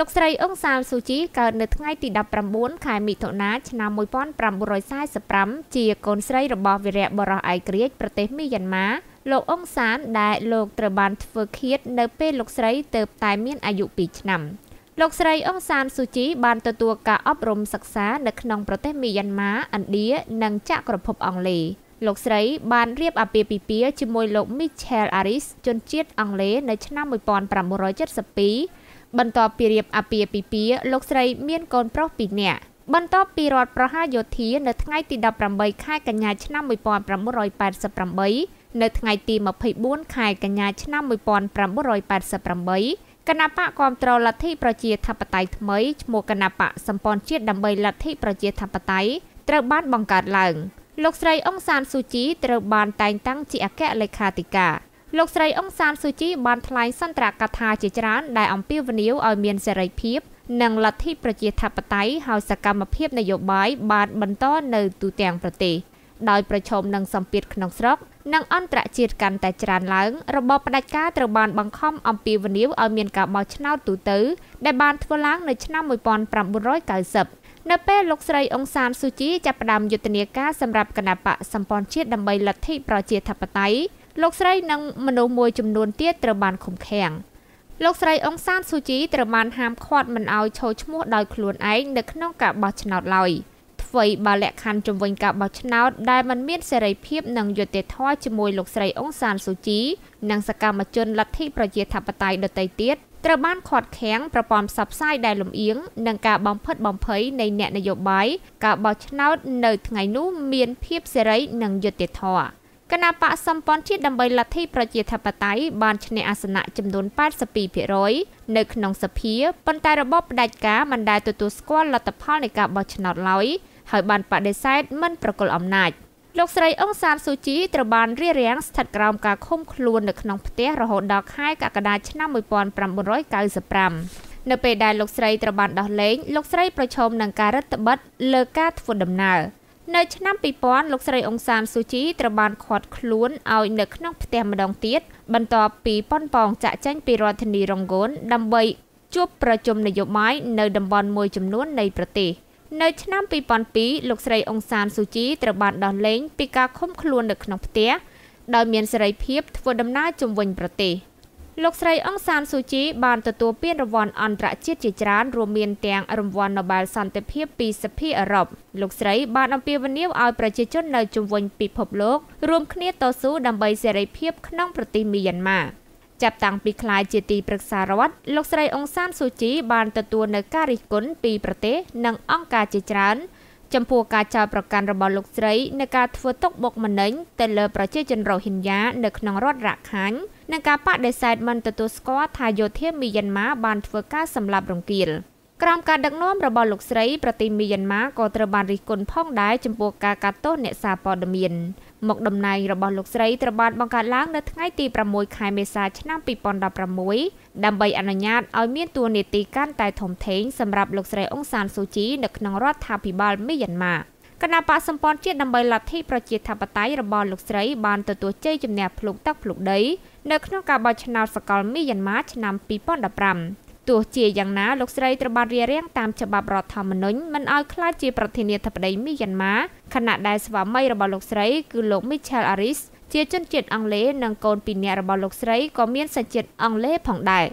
លោកស្រីអ៊ុងសានស៊ូជីកើតនៅថ្ងៃទី19ខែមិថុនាឆ្នាំ1945ជាកូនស្រីរបស់វីរបុរសឯករាជ្យប្រទេសមីយ៉ាន់ម៉ាលោកអ៊ុងសានដែលលោកត្រូវបានធ្វើឃាតនៅពេលលោកស្រីទើបតែមានអាយុ2ឆ្នាំលោកស្រីអ៊ុងសានស៊ូជីបានទទួលការអប់រំសិក្សានៅក្នុងប្រទេសមីយ៉ាន់ម៉ាឥណ្ឌានិងចក្រភពអង់គ្លេសលោកស្រីបានរៀបអាពាហ៍ពិពាហ៍ជាមួយលោក Michel Aris ជនជាតិអង់គ្លេសនៅឆ្នាំ1972បន្ទាប់ពីរៀបអាពាហ៍ពិពាហ៍លោកស្រីមានកូនប្រុស2នាក់បន្ទាប់ពីរដ្ឋប្រហារយោធានៅថ្ងៃទី18ខែកញ្ញាឆ្នាំ1988នៅថ្ងៃទី24ខែកញ្ញាឆ្នាំ1988គណបកគាំទ្រលទ្ធិប្រជាធិបតេយ្យថ្មីឈ្មោះគណបកសម្ព័ន្ធជាតិដើម្បីលទ្ធិប្រជាធិបតេយ្យត្រូវបានបង្កើតឡើងលោកស្រីអ៊ុងសានស៊ូជីត្រូវបានតែងតាំងជាអគ្គលេខាធិការលោកស្រីអ៊ុងសានស៊ូជីបានថ្លែងសន្ទរកថាជាច្រើនដែលអំពាវនាវឲ្យមានសេរីភាពនិងលទ្ធិប្រជាធិបតេយ្យហើយសកម្មភាពនយោបាយបានបន្តនៅទូទាំងប្រទេសដោយប្រឈមនឹងសម្ពាធក្នុងស្រុកនិងអន្តរជាតិកាន់តែច្រើនឡើងរបបផ្ដាច់ការត្រូវបានបង្ខំអំពាវនាវឲ្យមានការបោះឆ្នោតទូទៅដែលបានធ្វើឡើងនៅឆ្នាំ1990នៅពេលលោកស្រីអ៊ុងសានស៊ូជីចាប់ផ្ដើមយុទ្ធនាការសម្រាប់គណបកសម្ព័ន្ធជាតិដើម្បីលទ្ធិប្រជាធិបតេយ្យលោកស្រីនិងមនុស្សមួយចំនួនទៀតត្រូវបានឃុំឃាំងលោកស្រីអ៊ុងសានស៊ូជីត្រូវបានហាមឃាត់មិនឲ្យចូលឈ្មោះដោយខ្លួនឯងនៅក្នុងការបោះឆ្នោតឡើយអ្វីបើលក្ខខណ្ឌជំវិញការបោះឆ្នោតដែលមិនមានសេរីភាពនិងយុត្តិធម៌ជាមួយលោកស្រីអ៊ុងសានស៊ូជីនិងសកម្មជនលទ្ធិប្រជាធិបតេយ្យដទៃទៀតត្រូវបានខាត់ខាំងប្រព័ន្ធផ្សព្វផ្សាយដែលលំអៀងនិងការបំផិតបំភ័យនៃអ្នកនយោបាយការបោះឆ្នោតនៅថ្ងៃនោះមានភាពសេរីនិងយុត្តិធម៌គណបកសម្ព័ន្ធជាតិដើម្បីលទ្ធិប្រជាធិបតេយ្យបានឈ្នះអាសនៈចំនួន 82% នៅក្នុងសភាប៉ុន្តែរបបផ្ដាច់ការមិនដែលទទួលស្គាល់លទ្ធផលនៃការបោះឆ្នោតឡើយហើយបានបដិសេធមិនប្រគល់អំណាចលោកស្រីអ៊ុងសានស៊ូជីត្រូវបានរារាំងស្ថិតក្រោមការឃុំខ្លួននៅក្នុងផ្ទះរហូតដល់ខែកក្កដាឆ្នាំ1995នៅពេលដែលលោកស្រីត្រូវបានដោះលែងលោកស្រីប្រឈមនឹងការរឹតបន្តឹងលើការធ្វើដំណើរនៅឆ្នាំ2000លោកស្រីអ៊ុងសានស៊ូជីត្រូវបានឃាត់ខ្លួនឲ្យនៅក្នុងផ្ទះម្ដងទៀតបន្ទាប់ពីប៉ុនប៉ងចាក់ចែងពីរដ្ឋធានីរ៉ុងហ្គូនដើម្បីជួបប្រជុំនយោបាយនៅតំបន់មួយចំនួននៃប្រទេសនៅឆ្នាំ2002លោកស្រីអ៊ុងសានស៊ូជីត្រូវបានដោះលែងពីការឃុំខ្លួននៅក្នុងផ្ទះដោយមានសេរីភាពធ្វើដំណើរជុំវិញប្រទេសលោកស្រីអ៊ុងសានស៊ូជីបានទទួលពានរង្វាន់អន្តរជាតិជាច្រើនរួមមានទាំងរង្វាន់ Nobel សន្តិភាពពីសភាអឺរ៉ុបលោកស្រីបានអំពាវនាវឲ្យប្រជាជននៅជុំវិញពិភពលោករួមគ្នាតស៊ូដើម្បីសេរីភាពក្នុងប្រទេសមីយ៉ាន់ម៉ាចាប់តាំងពីក្លាយជាទីប្រឹក្សារដ្ឋលោកស្រីអ៊ុងសានស៊ូជីបានទទួលនៅការរិះគន់ពីប្រទេសនិងអង្គការជាច្រើនចំពោះការចោទប្រកាន់របស់លោកស្រីនៅការធ្វើទុកបុកម្នេញទៅលើប្រជាជនរ៉ូហិញយ៉ានៅក្នុងរដ្ឋរ៉ាខែងនិងការបដិសេធមិនទទួលស្គាល់ថាយោធាមីយ៉ាន់ម៉ាបានធ្វើការសម្លាប់រង្គាលក្រោមការដឹកនាំរបស់លោកស្រីប្រទេសមីយ៉ាន់ម៉ាក៏ត្រូវបានរិះគន់ផងដែរចំពោះការកាត់ទោសអ្នកសារព័ត៌មានមកតំណែងរបស់លោកស្រីត្រូវបានបង្កើតឡើងនៅថ្ងៃទី6ខែមេសាឆ្នាំ2016ដើម្បីអនុញ្ញាតឲ្យមានតួនាទីកាន់តែធំធេងសម្រាប់លោកស្រីអ៊ុងសានស៊ូជីនៅក្នុងរដ្ឋាភិបាលមីយ៉ាន់ម៉ាគណបកសម្ព័ន្ធជាតិដើម្បីលទ្ធិប្រជាធិបតេយ្យរបស់លោកស្រីបានទទួលជ័យជំនះភ្លុកទឹកភ្លុកដីនៅក្នុងការបោះឆ្នោតសកលមីយ៉ាន់ម៉ាឆ្នាំ2015ទោះជាយ៉ាងណាលោកស្រីត្រូវបានរារាំងតាមច្បាប់រដ្ឋធម្មនុញ្ញមិនឲ្យក្លាយជាប្រធានាធិបតីមីយ៉ាន់ម៉ាខណៈដែលស្វាមីរបស់លោកស្រីគឺលោក Michel Aris ជាជនជាតិអង់គ្លេសនិងកូនពីរនាក់របស់លោកស្រីក៏មានសញ្ជាតិអង់គ្លេសផងដែរ